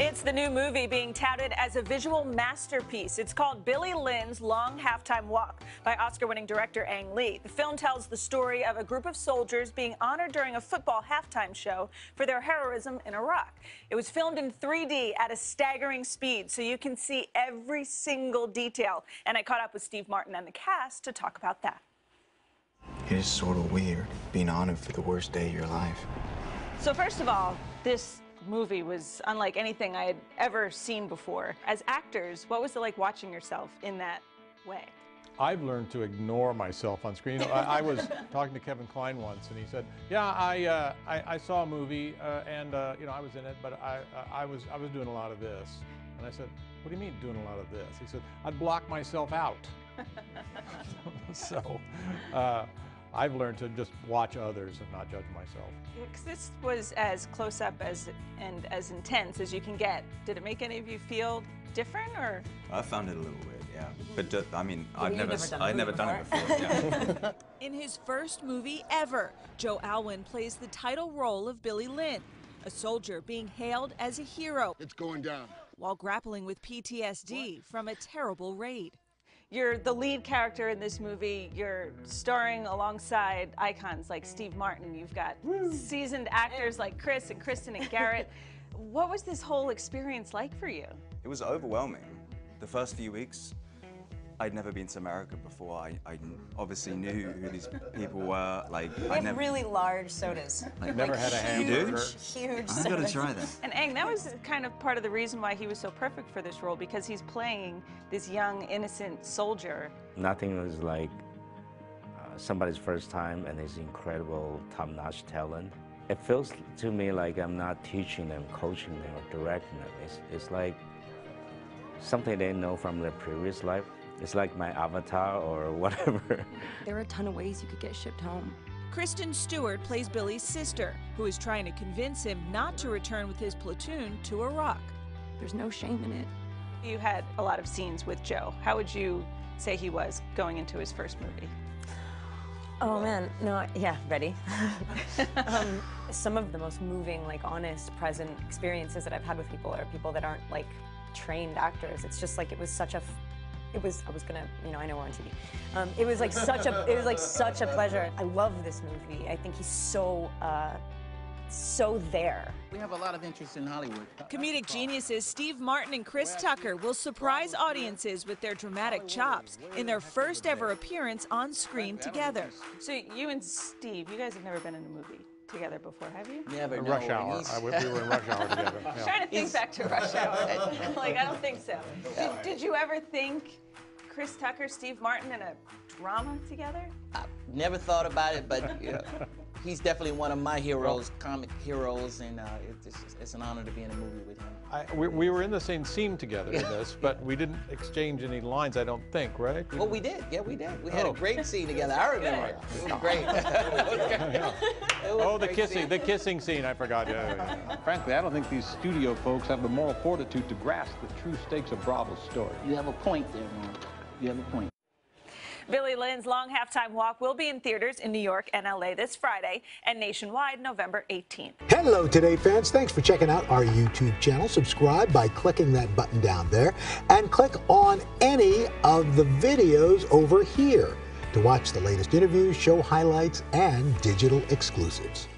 It's the new movie being touted as a visual masterpiece. It's called Billy Lynn's Long Halftime Walk by Oscar-winning director Ang Lee. The film tells the story of a group of soldiers being honored during a football halftime show for their heroism in Iraq. It was filmed in 3D at a staggering speed, so you can see every single detail. And I caught up with Steve Martin and the cast to talk about that. It is sort of weird being honored for the worst day of your life. So first of all, this movie was unlike anything I had ever seen before. As actors, what was it like watching yourself in that way? I've learned to ignore myself on screen. I was talking to Kevin Kline once, and he said, "Yeah, I saw a movie, and you know, I was in it, but I was doing a lot of this." And I said, "What do you mean doing a lot of this?" He said, "I'd block myself out." So I've learned to just watch others and not judge myself. Yeah, 'cause this was as close up and as intense as you can get. Did it make any of you feel different, or? I found it a little weird, yeah. But just, I mean, I've never done it before. Yeah. In his first movie ever, Joe Alwyn plays the title role of Billy Lynn, a soldier being hailed as a hero. It's going down. While grappling with PTSD from a terrible raid. You're the lead character in this movie. You're starring alongside icons like Steve Martin. You've got seasoned actors like Chris and Kristen and Garrett. What was this whole experience like for you? It was overwhelming. The first few weeks, I'd never been to America before. I obviously knew who these people were. Like, we have really large sodas. I've never had a hamburger. Huge sodas. I've got to try that. And Ang, that was kind of part of the reason why he was so perfect for this role, because he's playing this young, innocent soldier. Nothing was like somebody's first time and his incredible top-notch talent. It feels to me like I'm not teaching them, coaching them, or directing them. It's like something they know from their previous life. It's like my avatar or whatever. There are a ton of ways you could get shipped home. Kristen Stewart plays Billy's sister, who is trying to convince him not to return with his platoon to Iraq. There's no shame in it. You had a lot of scenes with Joe. How would you say he was going into his first movie? Oh man, no, yeah, ready. Some of the most moving, like honest, present experiences that I've had with people are people that aren't like trained actors. It's just like, it was such a I know we're on TV. It was like such a pleasure. I love this movie. I think he's so there. We have a lot of interest in Hollywood. Comedic geniuses Steve Martin and Chris Tucker will surprise audiences with their dramatic chops in their first ever appearance on screen together. So you and Steve, you guys have never been in a movie together before, have you? Yeah, but no, Rush Hour. We were in Rush Hour together. Yeah. I'm trying to think back to Rush Hour. Like, I don't think so. Did you ever think Chris Tucker, Steve Martin in a drama together? I never thought about it, but you know, he's definitely one of my heroes, comic heroes, and it's an honor to be in a movie with him. We were in the same scene together in this, but we didn't exchange any lines, I don't think, right? Well, we did. Yeah, we did. We had a great scene together. I remember it. It was great. Oh, the kissing scene, I forgot. Yeah. Frankly, I don't think these studio folks have the moral fortitude to grasp the true stakes of Bravo's story. You have a point there, man. You have a point. Billy Lynn's Long Halftime Walk will be in theaters in New York and LA this Friday and nationwide November 18th. Hello Today fans, thanks for checking out our YouTube channel. Subscribe by clicking that button down there and click on any of the videos over here to watch the latest interviews, show highlights, and digital exclusives.